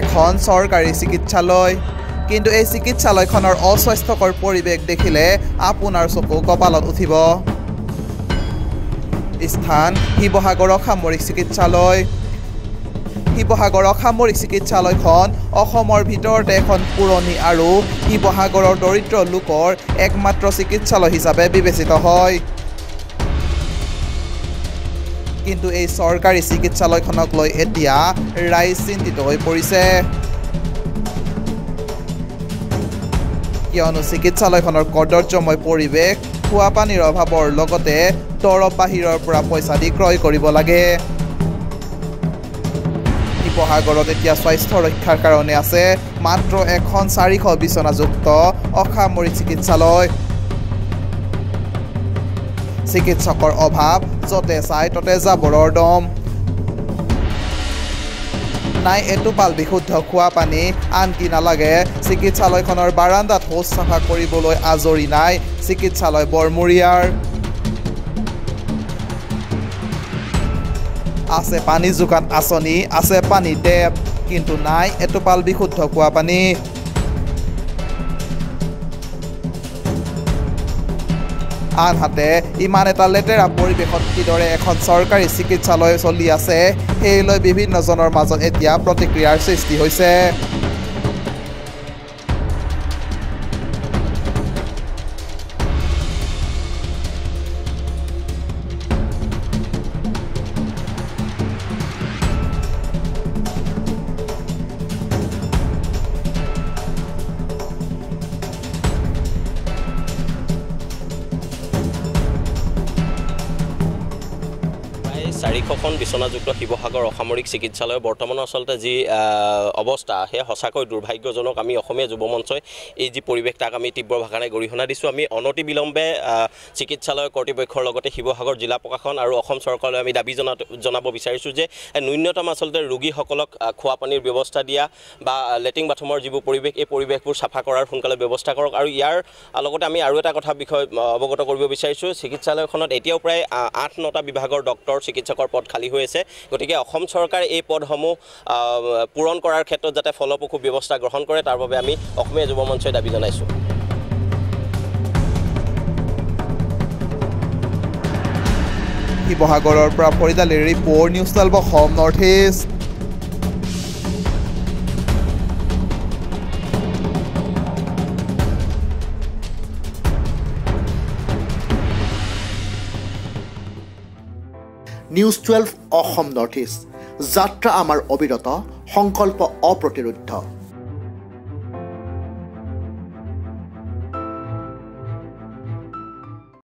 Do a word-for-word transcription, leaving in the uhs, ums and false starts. এখন সৰকাৰি চিকিৎসালয় কিন্তু এই চিকিৎসালয়খনৰ অস্বাস্থ্যকৰ পৰিৱেশ দেখিলে আপোনাৰ চকু কপালত উঠিব স্থান শিৱসাগৰ সামৰিক চিকিৎসালয় শিৱসাগৰ সামৰিক চিকিৎসালয়খন অসমৰ ভিতৰতে এখন পুৰণি আৰু শিৱসাগৰৰ দৰিদ্ৰ লোকৰ একমাত্ৰ চিকিৎসালয় হিচাপে বিবেচিত হয় কিন্তু এই সৰকাৰি চিকিৎসালয়খনক লৈ এতিয়া ৰাইজ চিন্তিত হৈ পৰিছে কিয়নো চিকিৎসালয়খনৰ কদৰ্যময় পৰিৱেশ খোৱা পানীৰ অভাৱৰ লগতে দৰৱ বাহিৰৰ পৰা পইচা দি ক্ৰয় কৰিব লাগে শিৱসাগৰত এতিয়া স্বাস্থ্য ৰক্ষাৰ কাৰণে আছে মাত্ৰ এখন চাৰিশ বিচনাযুক্ত অসামৰিক চিকিৎসালয় চিকিৎসকৰ অভাৱ যতে চাই ততে যাবৰৰ দম নাই এটোপাল বিশুদ্ধ খোৱা পানী আনকি নালাগে চিকিৎসালয়খনৰ বাৰান্দাত শৌচ চাফা কৰিবলৈ আজৰি নাই চিকিৎসালয় বৰমৰিয়াৰ আছে পানী যোগান আঁচনি আছে পানী টেপ কিন্তু নাই এটোপাল বিশুদ্ধ খোৱা পানী আনহাতে ইমান এটা লেতেৰা পৰিৱেশত কিদৰে এখন চৰকাৰী চিকিৎসালয় চলি আছে সেই লৈ বিভিন্নজনৰ মাজত এতিয়া প্ৰতিক্ৰিয়াৰ সৃষ্টি হৈছে চাৰিশখন বিচনাযুক্ত শিৱসাগৰ অসামৰিক চিকিৎসালয় বৰ্তমানৰ আচলতে যি অৱস্থা হে হসাকৈ দুৰ্ভাগ্যজনক আমি অসমীয়া যুৱমঞ্চই এই যি পৰিৱেশ তাক আমি তীব্ৰ ভাষাৰে গৰিহণা দিছো আমি অনতি বিলম্বে চিকিৎসালয় কৰ্তৃপক্ষৰ লগতে শিৱসাগৰ জিলা প্ৰশাসন আৰু অসম চৰকাৰলৈ আমি দাবী জনাব বিচাৰিছো যে ন্যূনতম আচলতে ৰোগীসকলক খোৱা পানীৰ ব্যৱস্থা দিয়া বা লেটিং বাথৰুমৰ যি পৰিৱেশ এই পৰিৱেশবোৰ চাফা কৰাৰ সোনকালে ব্যৱস্থা কৰক আৰু ইয়াৰ লগতে আমি আৰু এটা কথা বিষয় অৱগত কৰিব বিচাৰিছো চিকিৎসালয়খনত এতিয়াও প্ৰায় আঠ নটা বিভাগৰ ডক্তৰ চিকিৎসকৰ পদ খালি হৈ আছে গতিকে অসম চৰকাৰ এই পদসমূহ পূৰণ কৰাৰ ক্ষেত্ৰত যাতে ফলপ্ৰসূ ব্যৱস্থা গ্ৰহণ কৰে তাৰ বাবে আমি অসমীয়া যুৱ মঞ্চই দাবী জনাইছো শিৱসাগৰৰ পৰা পৰিদালি report news twelve Assam north east news twelve Assam north east যাত্ৰা আমাৰ অবিৰত সংকল্প অপ্ৰতিৰোধ্য